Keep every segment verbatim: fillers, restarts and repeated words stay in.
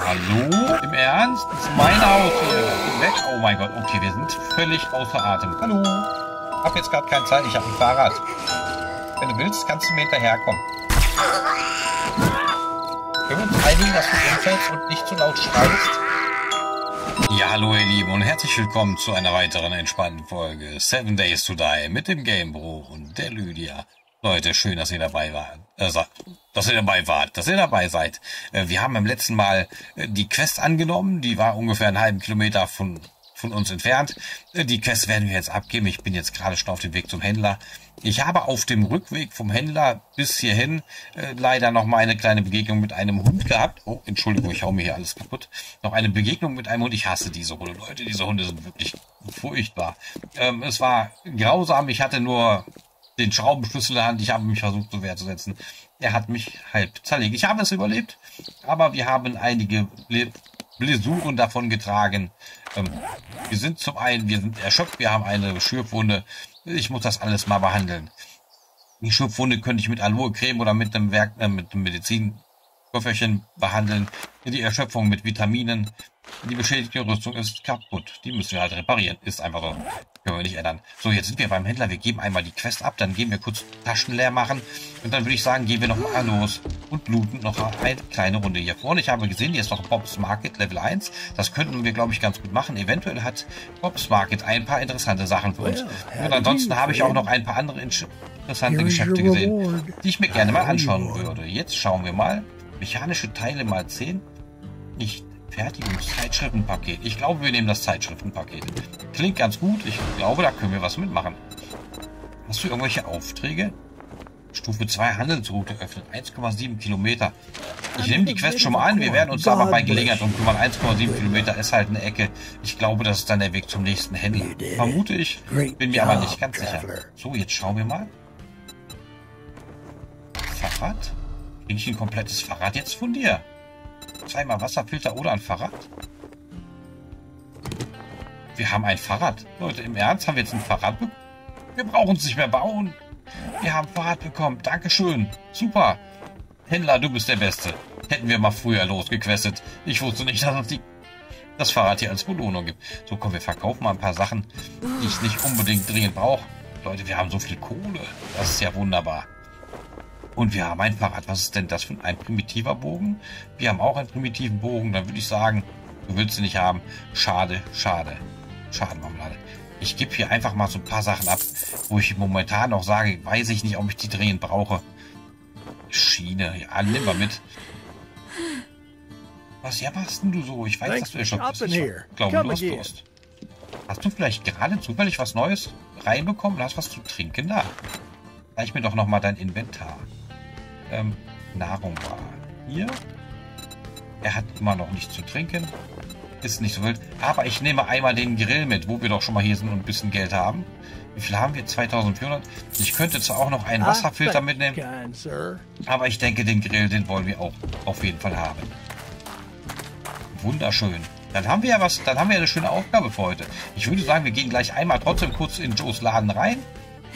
Hallo? Im Ernst? Das ist mein Haus hier. Weg. Oh mein Gott. Okay, wir sind völlig außer Atem. Hallo? Ich hab jetzt gerade keine Zeit. Ich habe ein Fahrrad. Wenn du willst, kannst du mir hinterherkommen. Können wir uns einigen, dass du umfällst und nicht zu laut schreist? Ja, hallo ihr Lieben und herzlich willkommen zu einer weiteren entspannten Folge Seven Days to Die mit dem Gamebruch und der Lydia. Leute, schön, dass ihr dabei wart. Also, dass ihr dabei wart, dass ihr dabei seid. Wir haben beim letzten Mal die Quest angenommen, die war ungefähr einen halben Kilometer von, von uns entfernt. Die Quest werden wir jetzt abgeben, ich bin jetzt gerade schon auf dem Weg zum Händler. Ich habe auf dem Rückweg vom Händler bis hierhin äh, leider noch mal eine kleine Begegnung mit einem Hund gehabt. Oh, Entschuldigung, ich hau mir hier alles kaputt. Noch eine Begegnung mit einem Hund. Ich hasse diese Hunde, Leute. Diese Hunde sind wirklich furchtbar. Ähm, es war grausam. Ich hatte nur den Schraubenschlüssel in der Hand. Ich habe mich versucht, zur Wehr zu setzen. Er hat mich halb zerlegt. Ich habe es überlebt, aber wir haben einige Blessuren davon getragen. Ähm, wir sind zum einen, wir sind erschöpft. Wir haben eine Schürfwunde. Ich muss das alles mal behandeln. Die Schürfwunde könnte ich mit Aloe-Creme oder mit einem Werk, äh, mit einem Medizinköfferchen behandeln. Die Erschöpfung mit Vitaminen. Die beschädigte Rüstung ist kaputt. Die müssen wir halt reparieren. Ist einfach so. Können wir nicht ändern. So, jetzt sind wir beim Händler. Wir geben einmal die Quest ab. Dann gehen wir kurz Taschen leer machen. Und dann würde ich sagen, gehen wir nochmal los und looten noch eine kleine Runde hier vorne. Ich habe gesehen, hier ist noch Bob's Market Level eins. Das könnten wir, glaube ich, ganz gut machen. Eventuell hat Bob's Market ein paar interessante Sachen für uns. Und ansonsten habe ich auch noch ein paar andere interessante Geschäfte gesehen, die ich mir gerne mal anschauen würde. Jetzt schauen wir mal. Mechanische Teile mal zehn. Nicht Fertigungszeitschriftenpaket. Ich glaube, wir nehmen das Zeitschriftenpaket. Klingt ganz gut. Ich glaube, da können wir was mitmachen. Hast du irgendwelche Aufträge? Stufe zwei Handelsroute öffnen. eins Komma sieben Kilometer. Ich nehme die Quest schon mal an. Wir werden uns aber bei Gelegenheit um kümmern. eins Komma sieben Kilometer ist halt eine Ecke. Ich glaube, das ist dann der Weg zum nächsten Händler. Vermute ich. Bin mir aber nicht ganz sicher. So, jetzt schauen wir mal. Fahrrad? Kriege ich ein komplettes Fahrrad jetzt von dir? Zweimal Wasserfilter oder ein Fahrrad? Wir haben ein Fahrrad. Leute, im Ernst, haben wir jetzt ein Fahrrad bekommen? Wir brauchen es nicht mehr bauen. Wir haben ein Fahrrad bekommen. Dankeschön. Super. Händler, du bist der Beste. Hätten wir mal früher losgequestet. Ich wusste nicht, dass es die, das Fahrrad hier als Belohnung gibt. So, komm, wir verkaufen mal ein paar Sachen, die ich nicht unbedingt dringend brauche. Leute, wir haben so viel Kohle. Das ist ja wunderbar. Und wir haben ein Fahrrad. Was ist denn das für ein primitiver Bogen? Wir haben auch einen primitiven Bogen. Dann würde ich sagen, du willst sie nicht haben. Schade, schade. Schadenmarmelade. Ich gebe hier einfach mal so ein paar Sachen ab, wo ich momentan noch sage, weiß ich nicht, ob ich die dringend brauche. Schiene. Ja, nimm mal mit. Was ja machst denn du so? Ich weiß, dass du erschöpft bist. Ich glaube, du hast Durst. Hast du vielleicht gerade zufällig was Neues reinbekommen? Hast was zu trinken da? Reich mir doch nochmal dein Inventar. Ähm, Nahrung war hier. Er hat immer noch nichts zu trinken. Ist nicht so wild. Aber ich nehme einmal den Grill mit, wo wir doch schon mal hier sind und ein bisschen Geld haben. Wie viel haben wir? zweitausendvierhundert. Ich könnte zwar auch noch einen Wasserfilter mitnehmen, aber ich denke, den Grill, den wollen wir auch auf jeden Fall haben. Wunderschön. Dann haben wir ja was, dann haben wir ja eine schöne Aufgabe für heute. Ich würde sagen, wir gehen gleich einmal trotzdem kurz in Joes Laden rein.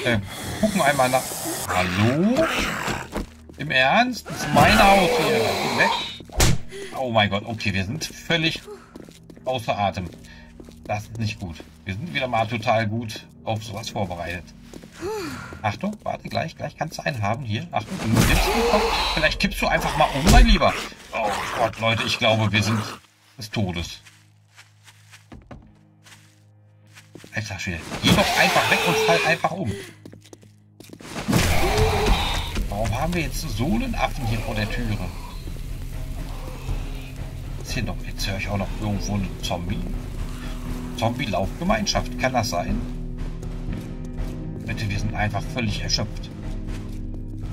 Äh, gucken einmal nach. Hallo? Im Ernst? Das ist mein Haus hier. Geh weg. Oh mein Gott, okay, wir sind völlig außer Atem. Das ist nicht gut. Wir sind wieder mal total gut auf sowas vorbereitet. Achtung, warte, gleich, gleich kannst du einen haben. Hier, Achtung, du kippst den Kopf. Vielleicht kippst du einfach mal um, mein Lieber. Oh Gott, Leute, ich glaube, wir sind des Todes. Alter Schwede. Geh doch einfach weg und fall einfach um. Warum haben wir jetzt so einen Affen hier vor der Türe? Ist hier noch, jetzt höre ich auch noch irgendwo einen Zombie. Zombie-Laufgemeinschaft, kann das sein? Bitte, wir sind einfach völlig erschöpft.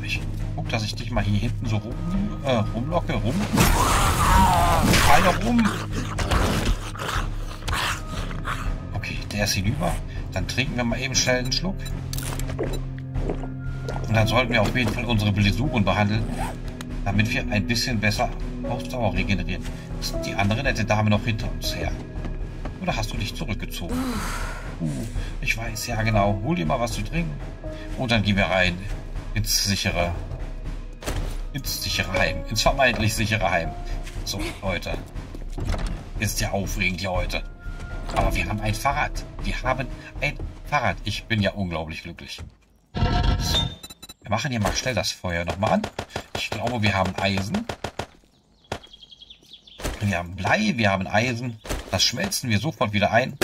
Ich guck, dass ich dich mal hier hinten so rum, äh, rumlocke, rum. Fall doch um! Der ist hinüber. Dann trinken wir mal eben schnell einen Schluck. Und dann sollten wir auf jeden Fall unsere Blessuren behandeln, damit wir ein bisschen besser Ausdauer regenerieren. Ist die andere nette Dame noch hinter uns her? Oder hast du dich zurückgezogen? Uh, ich weiß, ja genau. Hol dir mal was zu trinken. Und dann gehen wir rein ins sichere, ins sichere Heim. Ins vermeintlich sichere Heim. So, Leute. Ist ja aufregend hier heute. Aber wir haben ein Fahrrad. Wir haben ein Fahrrad. Ich bin ja unglaublich glücklich. So. Wir machen hier mal schnell das Feuer nochmal an. Ich glaube, wir haben Eisen. Wir haben Blei, wir haben Eisen. Das schmelzen wir sofort wieder ein.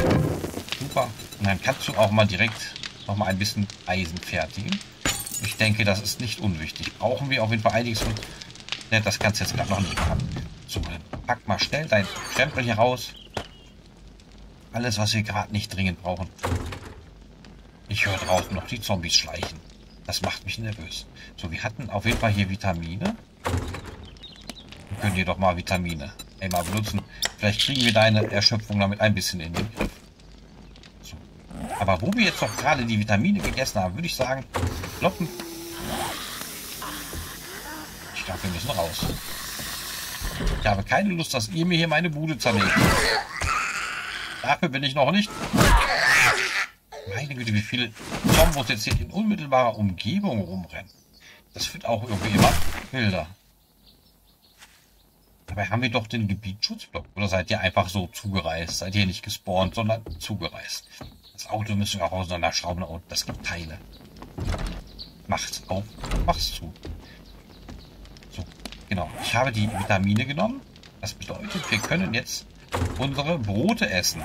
Super. Und dann kannst du auch mal direkt nochmal ein bisschen Eisen fertigen. Ich denke, das ist nicht unwichtig. Brauchen wir auf jeden Fall einiges von... Ne, das kannst du jetzt gerade noch nicht haben. So, dann pack mal schnell dein Stempel hier raus. Alles, was wir gerade nicht dringend brauchen. Ich höre draußen noch die Zombies schleichen. Das macht mich nervös. So, wir hatten auf jeden Fall hier Vitamine. Wir können hier doch mal Vitamine einmal benutzen. Vielleicht kriegen wir deine Erschöpfung damit ein bisschen in den Griff. So. Aber wo wir jetzt doch gerade die Vitamine gegessen haben, würde ich sagen, kloppen. Ich glaube, wir müssen raus. Ich habe keine Lust, dass ihr mir hier meine Bude zerlegt. Dafür bin ich noch nicht. Meine Güte, wie viele Zombos jetzt hier in unmittelbarer Umgebung rumrennen. Das wird auch irgendwie immer wilder. Dabei haben wir doch den Gebietsschutzblock. Oder seid ihr einfach so zugereist? Seid ihr nicht gespawnt, sondern zugereist? Das Auto müssen wir auch auseinanderschrauben. Und das gibt Teile. Macht's auf, mach's zu. So, genau. Ich habe die Vitamine genommen. Das bedeutet, wir können jetzt unsere Brote essen.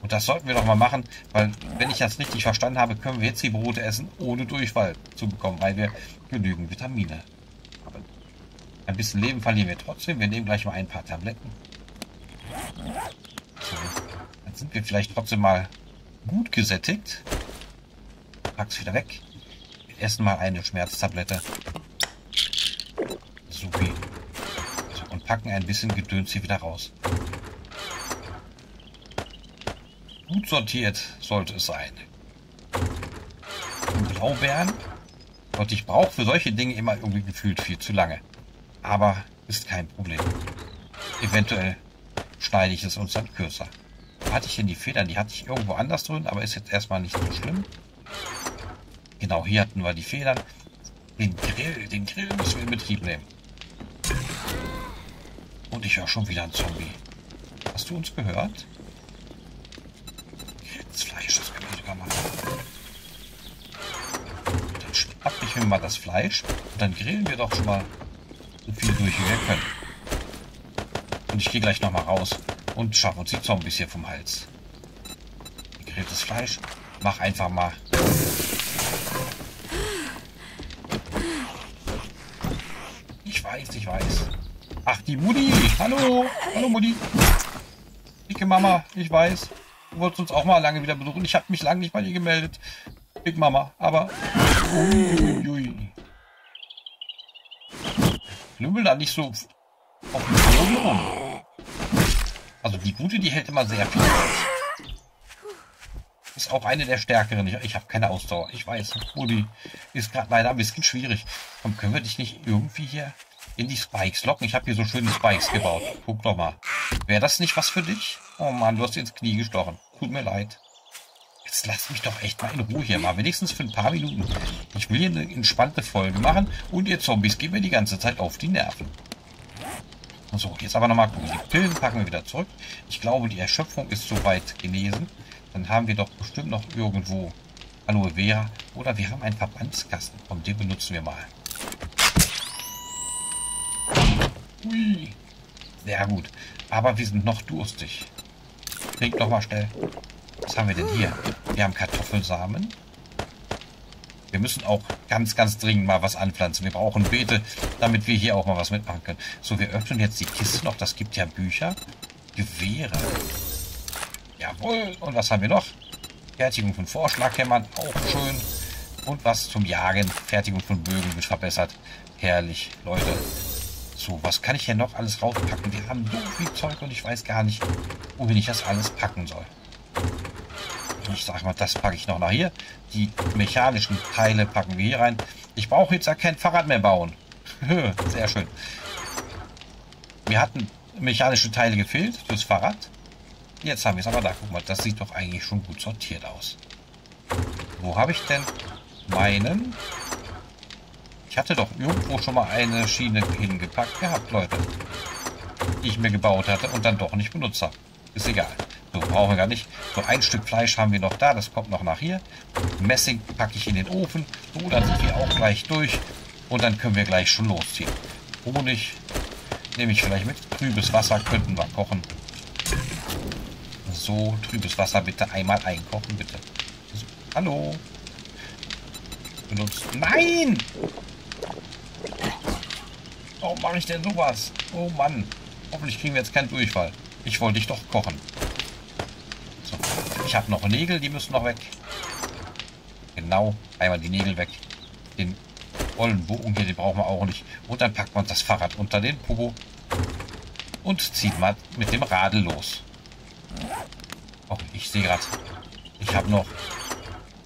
Und das sollten wir doch mal machen, weil, wenn ich das richtig verstanden habe, können wir jetzt die Brote essen, ohne Durchfall zu bekommen, weil wir genügend Vitamine haben. Ein bisschen Leben verlieren wir trotzdem. Wir nehmen gleich mal ein paar Tabletten. So, dann sind wir vielleicht trotzdem mal gut gesättigt. Pack's wieder weg. Wir essen mal eine Schmerztablette. Supi. So, und packen ein bisschen Gedöns hier wieder raus. Gut sortiert sollte es sein. Und Blaubeeren. Und ich brauche für solche Dinge immer irgendwie gefühlt viel zu lange. Aber ist kein Problem. Eventuell schneide ich es uns dann kürzer. Da hatte ich denn die Federn? Die hatte ich irgendwo anders drin, aber ist jetzt erstmal nicht so schlimm. Genau, hier hatten wir die Federn. Den Grill, den Grill müssen wir in Betrieb nehmen. Und ich höre schon wieder einen Zombie. Hast du uns gehört? Das Fleisch, das können wir sogar machen. Dann schnapp ich mir mal das Fleisch und dann grillen wir doch schon mal so viel durch, wie wir können. Und ich gehe gleich nochmal raus und schaffe uns die Zombies hier vom Hals. Gegrilltes Fleisch, mach einfach mal. Ich weiß, ich weiß. Ach, die Mutti. Hallo, hallo Mutti. Dicke Mama, ich weiß. Du wolltest uns auch mal lange wieder besuchen. Ich habe mich lange nicht bei dir gemeldet. Big Mama, aber... Uiuiui. Lümmel da nicht so auf dem Boden rum. Also die Gute, die hält immer sehr viel aus. Ist auch eine der Stärkeren. Ich, ich habe keine Ausdauer. Ich weiß, Rudi ist gerade leider ein bisschen schwierig. Komm, können wir dich nicht irgendwie hier in die Spikes locken? Ich habe hier so schöne Spikes gebaut. Guck doch mal. Wäre das nicht was für dich? Oh Mann, du hast dir ins Knie gestochen. Tut mir leid. Jetzt lass mich doch echt mal in Ruhe hier mal. Wenigstens für ein paar Minuten. Ich will hier eine entspannte Folge machen. Und ihr Zombies gehen mir die ganze Zeit auf die Nerven. So, jetzt aber nochmal gucken. Die Pillen packen wir wieder zurück. Ich glaube, die Erschöpfung ist soweit genesen. Dann haben wir doch bestimmt noch irgendwo Aloe Vera. Oder wir haben einen Verbandskasten. Und den benutzen wir mal. Ui. Sehr gut. Aber wir sind noch durstig. Trink doch mal schnell. Was haben wir denn hier? Wir haben Kartoffelsamen. Wir müssen auch ganz, ganz dringend mal was anpflanzen. Wir brauchen Beete, damit wir hier auch mal was mitmachen können. So, wir öffnen jetzt die Kiste noch. Das gibt ja Bücher. Gewehre. Jawohl. Und was haben wir noch? Fertigung von Vorschlaghämmern. Auch schön. Und was zum Jagen. Fertigung von Bögen wird verbessert. Herrlich, Leute. So, was kann ich hier noch alles rauspacken? Wir haben so viel Zeug und ich weiß gar nicht, wohin ich das alles packen soll. Ich sag mal, das packe ich noch nach hier. Die mechanischen Teile packen wir hier rein. Ich brauche jetzt ja kein Fahrrad mehr bauen. Sehr schön. Mir hatten mechanische Teile gefehlt fürs Fahrrad. Jetzt haben wir es aber da. Guck mal, das sieht doch eigentlich schon gut sortiert aus. Wo habe ich denn meinen... Ich hatte doch irgendwo schon mal eine Schiene hingepackt gehabt, Leute. die ich mir gebaut hatte und dann doch nicht benutzt habe. Ist egal. So, brauchen wir gar nicht. So, ein Stück Fleisch haben wir noch da. Das kommt noch nach hier. Messing packe ich in den Ofen. So, dann sind wir auch gleich durch. Und dann können wir gleich schon losziehen. Honig nehme ich vielleicht mit. Trübes Wasser könnten wir kochen. So, trübes Wasser bitte einmal einkochen, bitte. So, hallo. Benutzt. Nein! Warum mache ich denn sowas? Oh Mann. Hoffentlich kriegen wir jetzt keinen Durchfall. Ich wollte dich doch kochen. So. Ich habe noch Nägel, die müssen noch weg. Genau. Einmal die Nägel weg. Den Bogen hier, den brauchen wir auch nicht. Und dann packt man das Fahrrad unter den Popo und zieht mal mit dem Radl los. Oh, ich sehe gerade, ich habe noch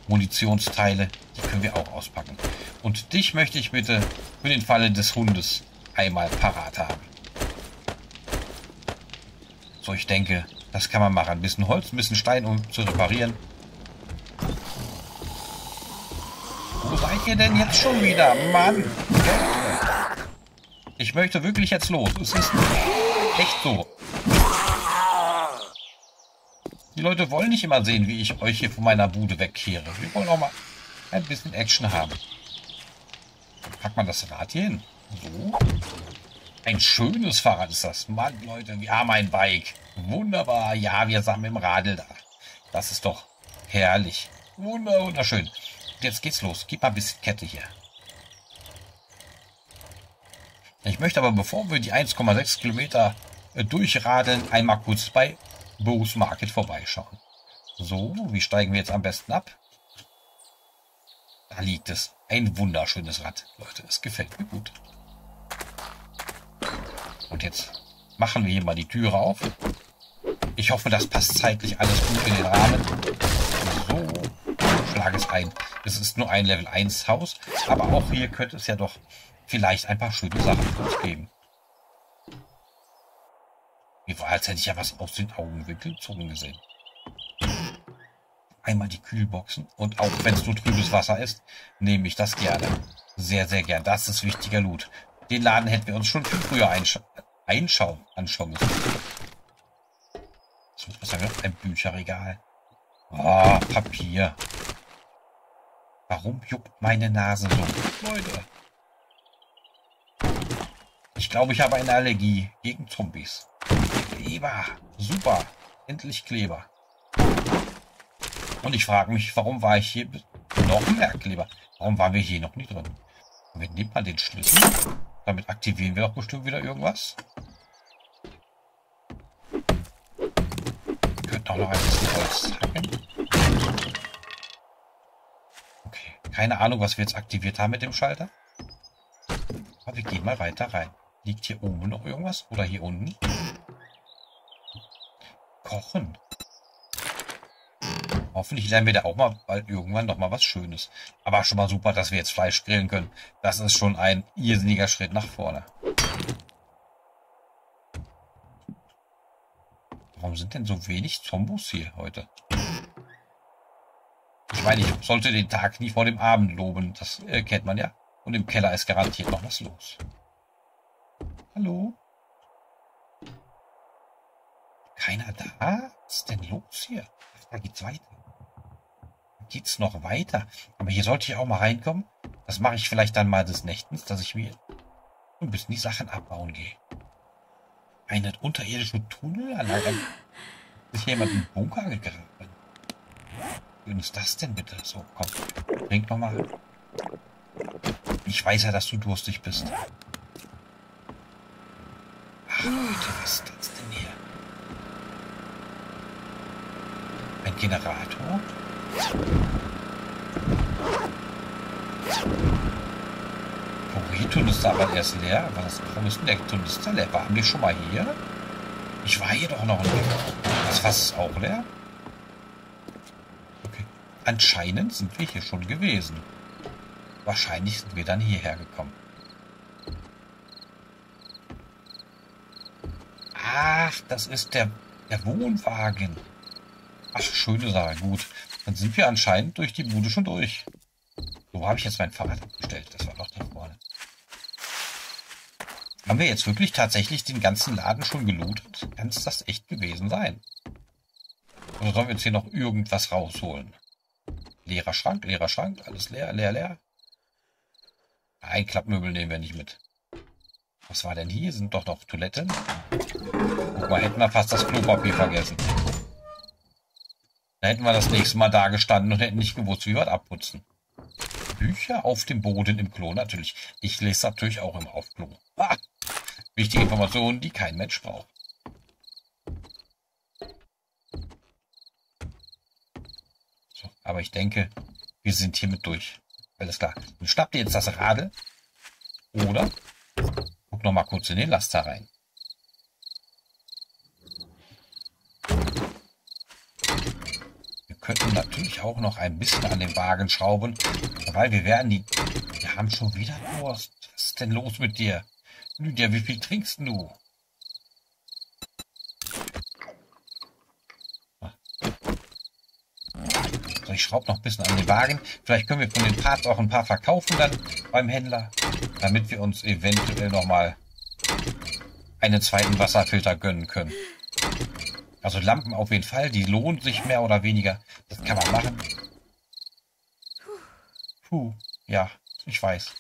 Munitionsteile. Die können wir auch auspacken. Und dich möchte ich bitte für den Falle des Hundes einmal parat haben. So, ich denke, das kann man machen. Ein bisschen Holz, ein bisschen Stein, um zu reparieren. Wo seid ihr denn jetzt schon wieder? Mann! Ich möchte wirklich jetzt los. Es ist echt so. Die Leute wollen nicht immer sehen, wie ich euch hier von meiner Bude wegkehre. Wir wollen auch mal ein bisschen Action haben. Dann packt man das Rad hier hin. So. Ein schönes Fahrrad ist das. Mann, Leute, wir haben ein Bike. Wunderbar. Ja, wir sammeln im Radl da. Das ist doch herrlich. Wunder, wunderschön. Jetzt geht's los. Gib mal ein bisschen Kette hier. Ich möchte aber, bevor wir die eins Komma sechs Kilometer durchradeln, einmal kurz bei Bob's Market vorbeischauen. So, wie steigen wir jetzt am besten ab? Da liegt es. Ein wunderschönes Rad. Leute, es gefällt mir gut. Und jetzt machen wir hier mal die Türe auf. Ich hoffe, das passt zeitlich alles gut in den Rahmen. So, schlage es ein. Es ist nur ein Level eins Haus, aber auch hier könnte es ja doch vielleicht ein paar schöne Sachen geben. Mir war, als hätte ich ja was aus den Augenwinkeln zogen gesehen. Einmal die Kühlboxen und auch wenn es nur trübes Wasser ist, nehme ich das gerne. Sehr, sehr gern. Das ist wichtiger Loot. Den Laden hätten wir uns schon viel früher einsch einschauen, anschauen müssen. So, was haben wir noch? Ein Bücherregal. Ah, oh, Papier. Warum juckt meine Nase so? Leute. Ich glaube, ich habe eine Allergie gegen Zombies. Kleber. Super. Endlich Kleber. Und ich frage mich, warum war ich hier noch mehr Kleber? Warum waren wir hier noch nie drin? Und wir nehmen mal den Schlüssel. Damit aktivieren wir doch bestimmt wieder irgendwas. Wir könnten auch noch ein bisschen Holz hacken. Okay, keine Ahnung, was wir jetzt aktiviert haben mit dem Schalter. Aber wir gehen mal weiter rein. Liegt hier oben noch irgendwas? Oder hier unten? Kochen. Hoffentlich lernen wir da auch mal bald irgendwann noch mal was Schönes. Aber schon mal super, dass wir jetzt Fleisch grillen können. Das ist schon ein irrsinniger Schritt nach vorne. Warum sind denn so wenig Zombos hier heute? Ich meine, ich sollte den Tag nie vor dem Abend loben. Das äh, kennt man ja. Und im Keller ist garantiert noch was los. Hallo? Keiner da? Was ist denn los hier? Ach, da geht's weiter. Geht's noch weiter. Aber hier sollte ich auch mal reinkommen. Das mache ich vielleicht dann mal des Nächtens, dass ich mir ein bisschen die Sachen abbauen gehe. Eine unterirdische Tunnelanlage. Hat sich jemand im Bunker gegraben? Wie ist das denn bitte? So, komm. Trink nochmal. Ich weiß ja, dass du durstig bist. Ach, Leute, was ist das denn hier? Ein Generator? Porito ist aber erst leer. Was? Warum ist denn der Tunister leer? Waren wir schon mal hier? Ich war hier doch noch nicht. Das Fass ist auch leer? Okay. Anscheinend sind wir hier schon gewesen. Wahrscheinlich sind wir dann hierher gekommen. Ach, das ist der, der Wohnwagen. Ach, schöne Sache. Gut. Dann sind wir anscheinend durch die Bude schon durch. So, wo habe ich jetzt mein Fahrrad abgestellt? Das war doch da vorne. Haben wir jetzt wirklich tatsächlich den ganzen Laden schon gelootet? Kann es das echt gewesen sein? Oder sollen wir jetzt hier noch irgendwas rausholen? Leerer Schrank, leerer Schrank, alles leer, leer, leer. Ein Klappmöbel nehmen wir nicht mit. Was war denn hier? Sind doch noch Toiletten. Guck mal, hätten wir fast das Klopapier vergessen. Da hätten wir das nächste Mal da gestanden und hätten nicht gewusst, wie wir das abputzen. Bücher auf dem Boden im Klo, natürlich. Ich lese natürlich auch immer auf Klo. Ah, wichtige Informationen, die kein Mensch braucht. So, aber ich denke, wir sind hiermit durch. Alles klar. Dann schnappt ihr jetzt das Radl oder guck noch mal kurz in den Laster rein. Könnten natürlich auch noch ein bisschen an den Wagen schrauben, weil wir werden die... Wir haben schon wieder Durst. Was ist denn los mit dir? Lydia, wie viel trinkst du? So, ich schraube noch ein bisschen an den Wagen. Vielleicht können wir von den Parts auch ein paar verkaufen dann beim Händler, damit wir uns eventuell nochmal einen zweiten Wasserfilter gönnen können. Also Lampen auf jeden Fall, die lohnen sich mehr oder weniger. Das kann man machen. Puh, ja, ich weiß.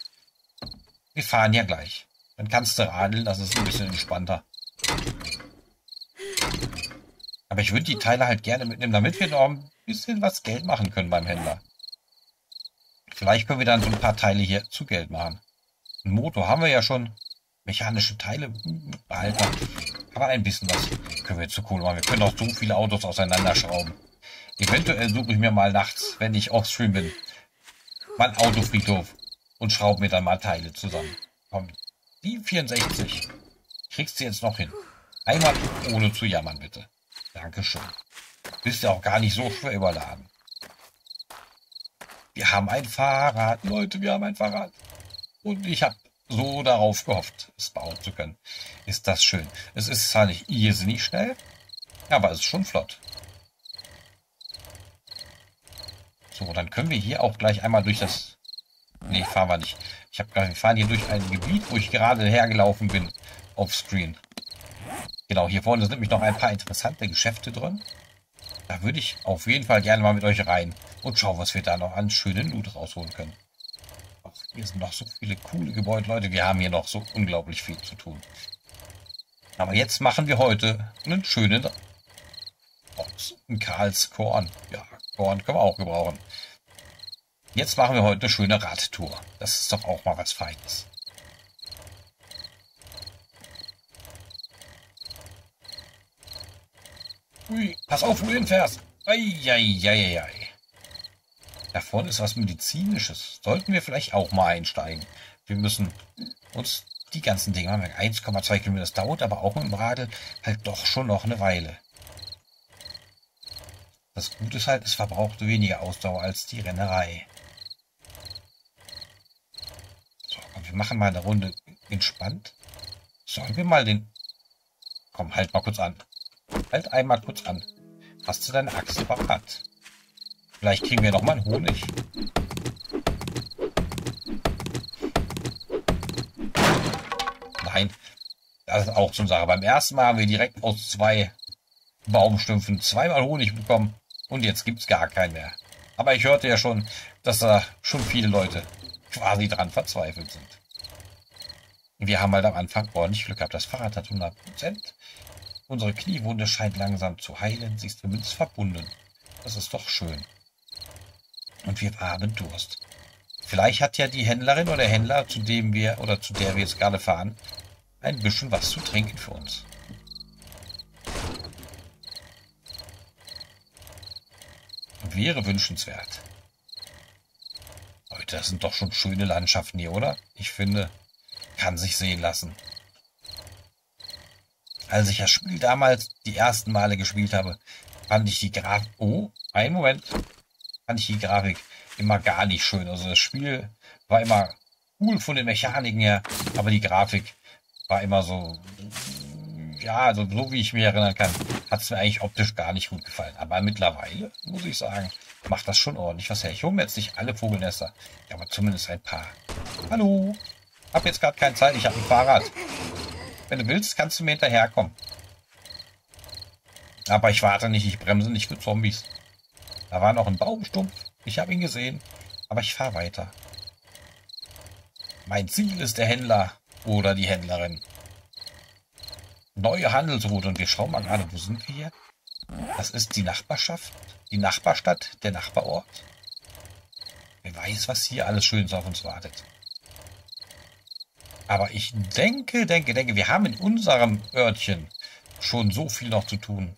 Wir fahren ja gleich. Dann kannst du radeln, das ist ein bisschen entspannter. Aber ich würde die Teile halt gerne mitnehmen, damit wir noch ein bisschen was Geld machen können beim Händler. Vielleicht können wir dann so ein paar Teile hier zu Geld machen. Ein Motor haben wir ja schon. Mechanische Teile behalten. Aber ein bisschen was können wir zu Kohle machen. Wir können auch so viele Autos auseinanderschrauben. Eventuell suche ich mir mal nachts, wenn ich offstream bin, mal einen Autofriedhof und schraube mir dann mal Teile zusammen. Komm, die vierundsechzig. Kriegst du jetzt noch hin. Einmal ohne zu jammern, bitte. Dankeschön. Bist ja auch gar nicht so schwer überladen. Wir haben ein Fahrrad, Leute, wir haben ein Fahrrad. Und ich habe so darauf gehofft, es bauen zu können. Ist das schön. Es ist zwar nicht irrsinnig schnell, aber es ist schon flott. So, dann können wir hier auch gleich einmal durch das... Ne, fahren wir nicht. Ich habe gerade, wir fahren hier durch ein Gebiet, wo ich gerade hergelaufen bin, auf Screen. Genau, hier vorne sind nämlich noch ein paar interessante Geschäfte drin. Da würde ich auf jeden Fall gerne mal mit euch rein und schauen, was wir da noch an schönen Loot rausholen können. Hier sind noch so viele coole Gebäude, Leute. Wir haben hier noch so unglaublich viel zu tun. Aber jetzt machen wir heute einen schönen... Oh, ein Karlskorn. Ja, Korn können wir auch gebrauchen. Jetzt machen wir heute eine schöne Radtour. Das ist doch auch mal was Feines. Ui, pass auf, wo du hinfährst. Eieieiei. Da vorne ist was Medizinisches. Sollten wir vielleicht auch mal einsteigen. Wir müssen uns die ganzen Dinge machen. eins Komma zwei Kilometer, das dauert aber auch mit dem Radl halt doch schon noch eine Weile. Das Gute ist halt, es verbraucht weniger Ausdauer als die Rennerei. So, komm, wir machen mal eine Runde entspannt. Sollen wir mal den... Komm, halt mal kurz an. Halt einmal kurz an. Hast du deine Axt parat? Vielleicht kriegen wir noch mal einen Honig. Nein, das ist auch so eine Sache. Beim ersten Mal haben wir direkt aus zwei Baumstümpfen zweimal Honig bekommen und jetzt gibt es gar keinen mehr. Aber ich hörte ja schon, dass da schon viele Leute quasi dran verzweifelt sind. Wir haben halt am Anfang ordentlich Glück gehabt. Das Fahrrad hat hundert Prozent. Unsere Kniewunde scheint langsam zu heilen. Sie ist zumindest verbunden. Das ist doch schön. Und wir haben Durst. Vielleicht hat ja die Händlerin oder der Händler, zu dem wir oder zu der wir jetzt gerade fahren, ein bisschen was zu trinken für uns. Wäre wünschenswert. Leute, das sind doch schon schöne Landschaften hier, oder? Ich finde, kann sich sehen lassen. Als ich das Spiel damals die ersten Male gespielt habe, fand ich die Grafik... Oh, einen Moment. Fand ich die Grafik immer gar nicht schön. Also das Spiel war immer cool von den Mechaniken her, aber die Grafik war immer so, ja, also so wie ich mich erinnern kann, hat es mir eigentlich optisch gar nicht gut gefallen. Aber mittlerweile, muss ich sagen, macht das schon ordentlich was her. Ich hole mir jetzt nicht alle Vogelnester, aber zumindest ein paar. Hallo, Hab jetzt gerade keine Zeit, ich habe ein Fahrrad. Wenn du willst, kannst du mir hinterherkommen. Aber ich warte nicht, ich bremse nicht für Zombies. Da war noch ein Baumstumpf, ich habe ihn gesehen, aber ich fahre weiter. Mein Ziel ist der Händler oder die Händlerin. Neue Handelsroute und wir schauen mal gerade, wo sind wir hier? Das ist die Nachbarschaft, die Nachbarstadt, der Nachbarort. Wer weiß, was hier alles Schönes auf uns wartet. Aber ich denke, denke, denke, wir haben in unserem Örtchen schon so viel noch zu tun.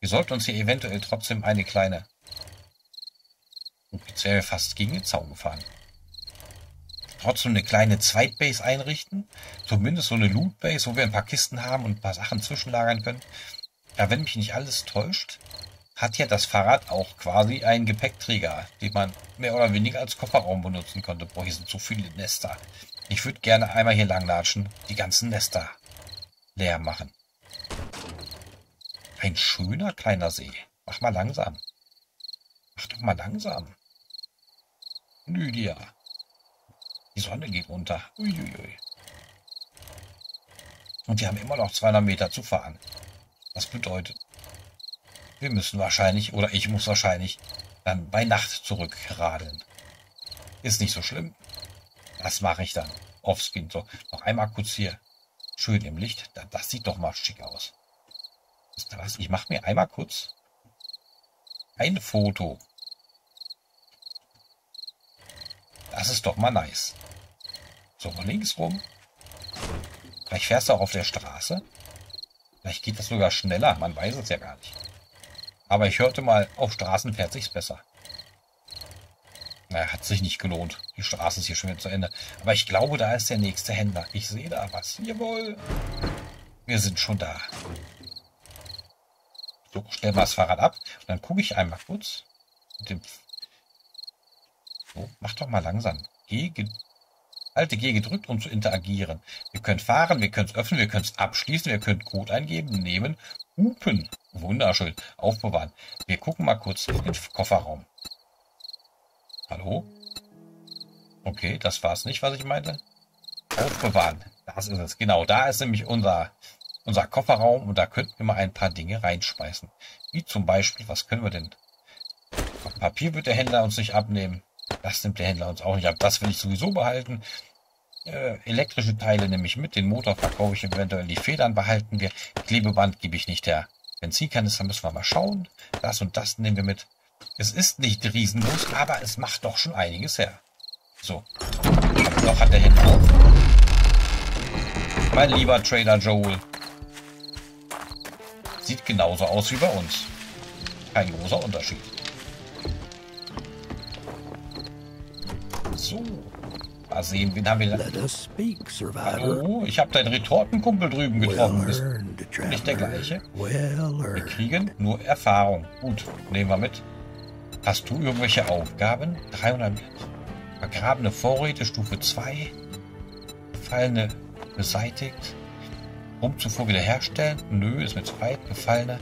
Wir sollten uns hier eventuell trotzdem eine kleine... Und jetzt wären wir fast gegen den Zaun gefahren. Trotzdem eine kleine Zweitbase einrichten. Zumindest so eine Lootbase, wo wir ein paar Kisten haben und ein paar Sachen zwischenlagern können. Ja, wenn mich nicht alles täuscht, hat ja das Fahrrad auch quasi einen Gepäckträger, den man mehr oder weniger als Kofferraum benutzen konnte. Boah, hier sind so viele Nester. Ich würde gerne einmal hier langlatschen, die ganzen Nester leer machen. Ein schöner kleiner See. Mach mal langsam. Mach doch mal langsam. Lydia. Die Sonne geht runter. Uiuiui. Und wir haben immer noch zweihundert Meter zu fahren. Das bedeutet, wir müssen wahrscheinlich, oder ich muss wahrscheinlich, dann bei Nacht zurückradeln. Ist nicht so schlimm. Das mache ich dann. Offscreen. So, noch einmal kurz hier. Schön im Licht. Das sieht doch mal schick aus. Wisst ihr was? Ich mache mir einmal kurz ein Foto. Das ist doch mal nice. So, links rum. Vielleicht fährst du auch auf der Straße. Vielleicht geht das sogar schneller. Man weiß es ja gar nicht. Aber ich hörte mal, auf Straßen fährt sich's besser. Naja, hat sich nicht gelohnt. Die Straße ist hier schon wieder zu Ende. Aber ich glaube, da ist der nächste Händler. Ich sehe da was. Jawohl. Wir sind schon da. So, stellen wir das Fahrrad ab. Und dann gucke ich einmal kurz. Mit dem so, mach doch mal langsam. G Halte G gedrückt, um zu interagieren. Wir können fahren, wir können es öffnen, wir können es abschließen, wir können Code eingeben, nehmen, hupen. Wunderschön. Aufbewahren. Wir gucken mal kurz in den Kofferraum. Hallo? Okay, das war es nicht, was ich meinte. Aufbewahren. Das ist es. Genau, da ist nämlich unser, unser Kofferraum und da könnten wir mal ein paar Dinge reinschmeißen. Wie zum Beispiel, was können wir denn? Papier wird der Händler uns nicht abnehmen. Das nimmt der Händler uns auch nicht ab. Das will ich sowieso behalten. Äh, elektrische Teile nehme ich mit. Den Motor verkaufe ich eventuell. Die Federn behalten wir. Klebeband gebe ich nicht her. Benzinkanister müssen wir mal schauen. Das und das nehmen wir mit. Es ist nicht riesenlos, aber es macht doch schon einiges her. So. Noch hat der Händler auf. Mein lieber Trader Joel. Sieht genauso aus wie bei uns. Kein großer Unterschied. So, mal sehen, wen haben wir da? Oh, ich habe deinen Retortenkumpel drüben getroffen. Ist nicht der gleiche. Wir kriegen nur Erfahrung. Gut, nehmen wir mit. Hast du irgendwelche Aufgaben? dreihundert Meter. Vergrabene Vorräte, Stufe zwei. Gefallene beseitigt. Rumzufuhr wiederherstellen. Nö, ist mir zu weit. Gefallene.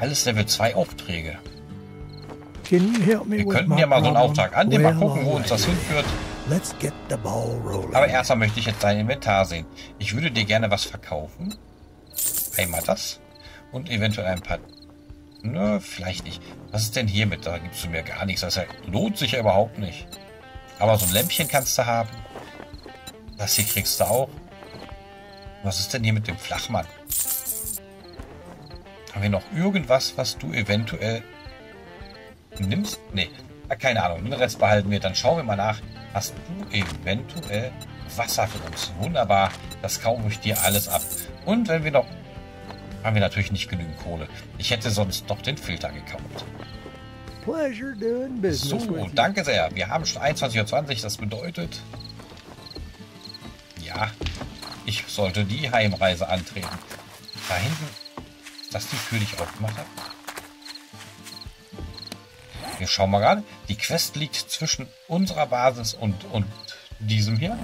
Alles Level zwei Aufträge. Wir könnten ja mal so einen Auftrag annehmen, mal gucken, wo uns das hinführt. Aber erstmal möchte ich jetzt dein Inventar sehen. Ich würde dir gerne was verkaufen. Einmal das. Und eventuell ein paar... Nö, vielleicht nicht. Was ist denn hiermit? Da gibst du mir gar nichts. Das lohnt sich ja überhaupt nicht. Aber so ein Lämpchen kannst du haben. Das hier kriegst du auch. Was ist denn hier mit dem Flachmann? Haben wir noch irgendwas, was du eventuell... nimmst? Nee, keine Ahnung. Den Rest behalten wir. Dann schauen wir mal nach. Hast du eventuell Wasser für uns? Wunderbar. Das kaufe ich dir alles ab. Und wenn wir noch... haben wir natürlich nicht genügend Kohle. Ich hätte sonst noch den Filter gekauft. So, danke sehr. Wir haben schon einundzwanzig Uhr zwanzig. Das bedeutet... ja, ich sollte die Heimreise antreten. Da hinten... ist das die Tür, die ich aufmache? Wir schauen mal gerade. Die Quest liegt zwischen unserer Basis und, und diesem hier.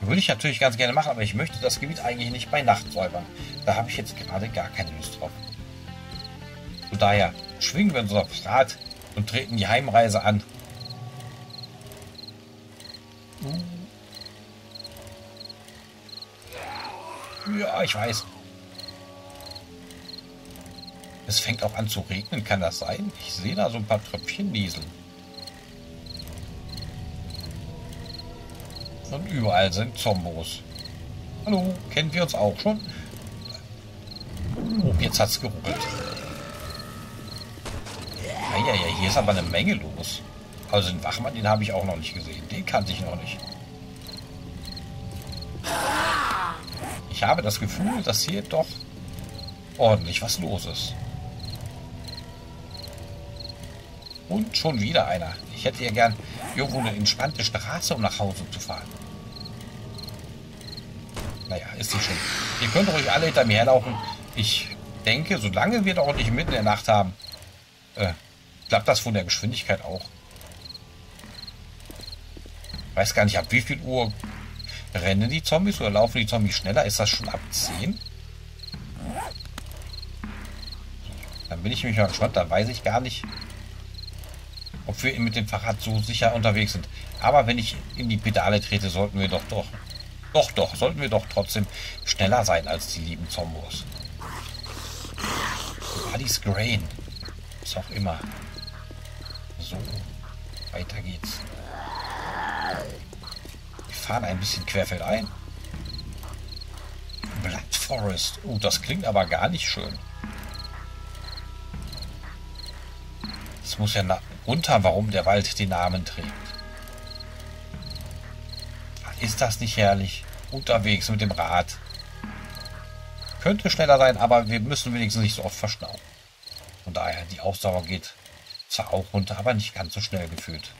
Würde ich natürlich ganz gerne machen, aber ich möchte das Gebiet eigentlich nicht bei Nacht säubern. Da habe ich jetzt gerade gar keine Lust drauf. Von daher schwingen wir uns aufs Rad und treten die Heimreise an. Ja, ich weiß. Es fängt auch an zu regnen, kann das sein? Ich sehe da so ein paar Tröpfchen nieseln. Und überall sind Zombos. Hallo, kennen wir uns auch schon? Oh, jetzt hat's geruckelt. Ja, ja, ja, hier ist aber eine Menge los. Also den Wachmann, den habe ich auch noch nicht gesehen. Den kannte ich noch nicht. Ich habe das Gefühl, dass hier doch ordentlich was los ist. Und schon wieder einer. Ich hätte ja gern irgendwo eine entspannte Straße, um nach Hause zu fahren. Naja, ist nicht schlimm. Ihr könnt ruhig alle hinter mir herlaufen. Ich denke, solange wir doch nicht mitten in der Nacht haben, äh, klappt das von der Geschwindigkeit auch. Ich weiß gar nicht, ab wie viel Uhr rennen die Zombies oder laufen die Zombies schneller? Ist das schon ab zehn? Dann bin ich mich mal gespannt. Da weiß ich gar nicht, ob wir mit dem Fahrrad so sicher unterwegs sind. Aber wenn ich in die Pedale trete, sollten wir doch doch, doch, doch, sollten wir doch trotzdem schneller sein als die lieben Zombos. Buddy's Grain. Was auch immer. So, weiter geht's. Wir fahren ein bisschen querfeldein. Blood Forest. Oh, das klingt aber gar nicht schön. Das muss ja nach runter, warum der Wald den Namen trägt. Ist das nicht herrlich? Unterwegs mit dem Rad. Könnte schneller sein, aber wir müssen wenigstens nicht so oft verschnauben. Von daher, die Ausdauer geht zwar auch runter, aber nicht ganz so schnell gefühlt.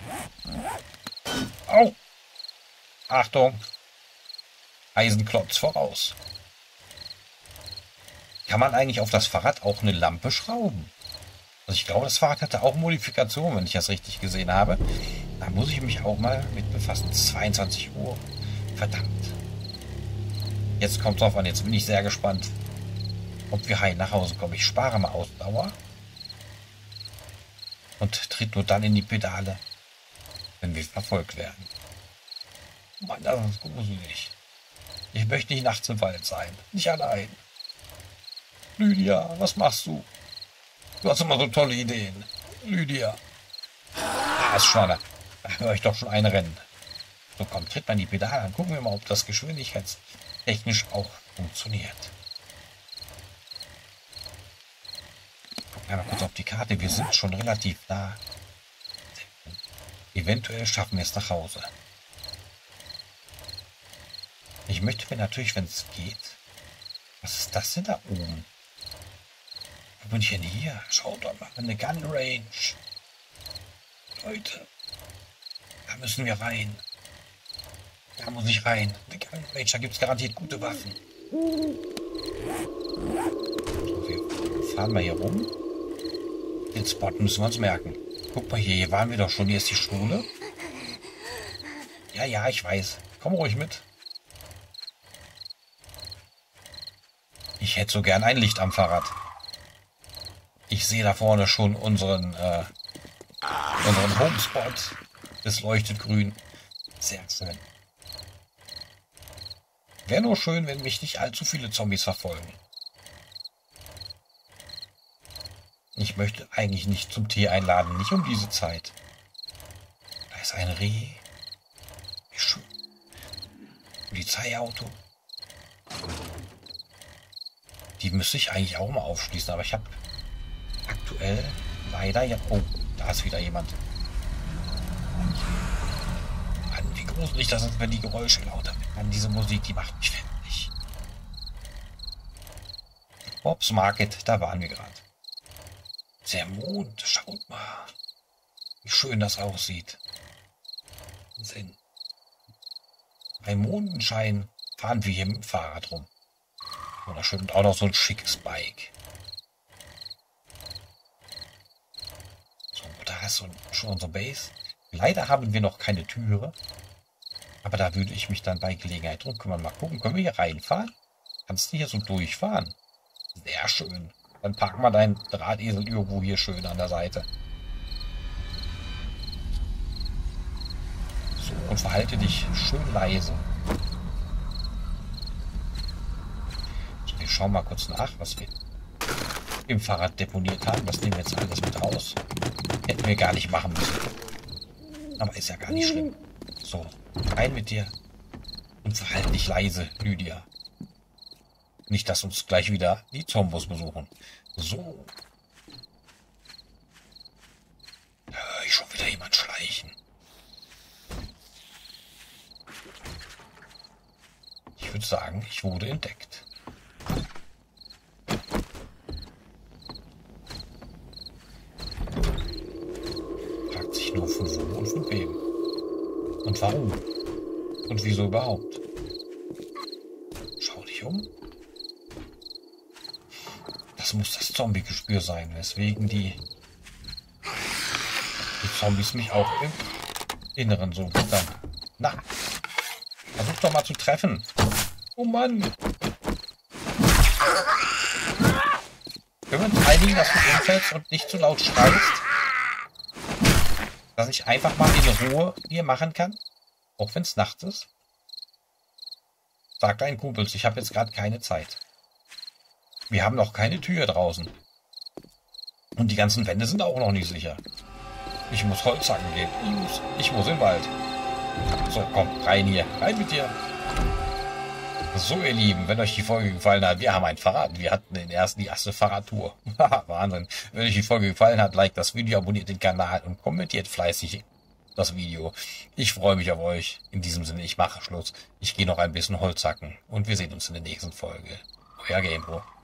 Au! Achtung! Eisenklotz voraus. Kann man eigentlich auf das Fahrrad auch eine Lampe schrauben? Also ich glaube, das Fahrrad hatte auch Modifikationen, wenn ich das richtig gesehen habe. Da muss ich mich auch mal mit befassen. zweiundzwanzig Uhr. Verdammt. Jetzt kommt es drauf an. Jetzt bin ich sehr gespannt, ob wir heil nach Hause kommen. Ich spare mal Ausdauer. Und tritt nur dann in die Pedale, wenn wir verfolgt werden. Mann, das ist gruselig. Ich möchte nicht nachts im Wald sein. Nicht allein. Lydia, was machst du? Du hast immer so tolle Ideen. Lydia. Ah, ist schade. Da höre ich doch schon einrennen. So, komm, tritt mal in die Pedale an. Gucken wir mal, ob das geschwindigkeitstechnisch auch funktioniert. Gucken wir mal kurz auf die Karte. Wir sind schon relativ nah. Eventuell schaffen wir es nach Hause. Ich möchte mir natürlich, wenn es geht... Was ist das denn da oben? Wo bin ich denn hier? Schaut doch mal, eine Gun Range. Leute, da müssen wir rein. Da muss ich rein. Eine Gun Range, da gibt es garantiert gute Waffen. So, wir fahren mal hier rum. Den Spot müssen wir uns merken. Guck mal hier, hier waren wir doch schon. Hier ist die Schule. Ja, ja, ich weiß. Komm ruhig mit. Ich hätte so gern ein Licht am Fahrrad. Ich sehe da vorne schon unseren, äh, unseren Homespot. Es leuchtet grün. Sehr schön. Wäre nur schön, wenn mich nicht allzu viele Zombies verfolgen. Ich möchte eigentlich nicht zum Tee einladen. Nicht um diese Zeit. Da ist ein Reh. Wie schön. Polizeiauto. Die müsste ich eigentlich auch mal aufschließen, aber ich habe... Aktuell leider ja. Oh, da ist wieder jemand. Mann, wie gruselig das ist, wenn die Geräusche lauter werden. Mann, diese Musik, die macht mich fertig. Bob's Market, da waren wir gerade. Der Mond, schaut mal. Wie schön das aussieht. Wahnsinn. Bei Mondenschein fahren wir hier mit dem Fahrrad rum. Wunderschön. Und auch noch so ein schickes Bike. Und schon unsere Base. Leider haben wir noch keine Türe. Aber da würde ich mich dann bei Gelegenheit drum kümmern. Mal gucken, können wir hier reinfahren? Kannst du hier so durchfahren? Sehr schön. Dann packen wir deinen Drahtesel irgendwo hier schön an der Seite. So, und verhalte dich schön leise. wir schauen mal kurz nach, was wir im Fahrrad deponiert haben. Das nehmen wir jetzt alles mit raus. Hätten wir gar nicht machen müssen. Aber ist ja gar nicht schlimm. So, rein mit dir. Und verhalte dich leise, Lydia. Nicht, dass uns gleich wieder die Zombos besuchen. So. Da höre ich schon wieder jemand schleichen. Ich würde sagen, ich wurde entdeckt. Fragt sich nur von wo und von wem. Und warum? Und wieso überhaupt? Schau dich um. Das muss das Zombie-Gespür sein, weswegen die, die Zombies mich auch im Inneren so gut dann. Na, versuch doch mal zu treffen. Oh Mann. Können wir uns einigen, dass du umfällst und nicht zu laut schreist? Dass ich einfach mal in Ruhe hier machen kann? Auch wenn es nachts ist? Sag deinen Kumpels, ich habe jetzt gerade keine Zeit. Wir haben noch keine Tür draußen. Und die ganzen Wände sind auch noch nicht sicher. Ich muss Holzhacken gehen. Ich muss, ich muss in den Wald. So, komm, rein hier. Rein mit dir. So, ihr Lieben, wenn euch die Folge gefallen hat, wir haben einen Fahrrad. Wir hatten den ersten, die erste Fahrradtour. Wahnsinn. Wenn euch die Folge gefallen hat, liked das Video, abonniert den Kanal und kommentiert fleißig das Video. Ich freue mich auf euch. In diesem Sinne, ich mache Schluss. Ich gehe noch ein bisschen Holzhacken. Und wir sehen uns in der nächsten Folge. Euer Gamebruch.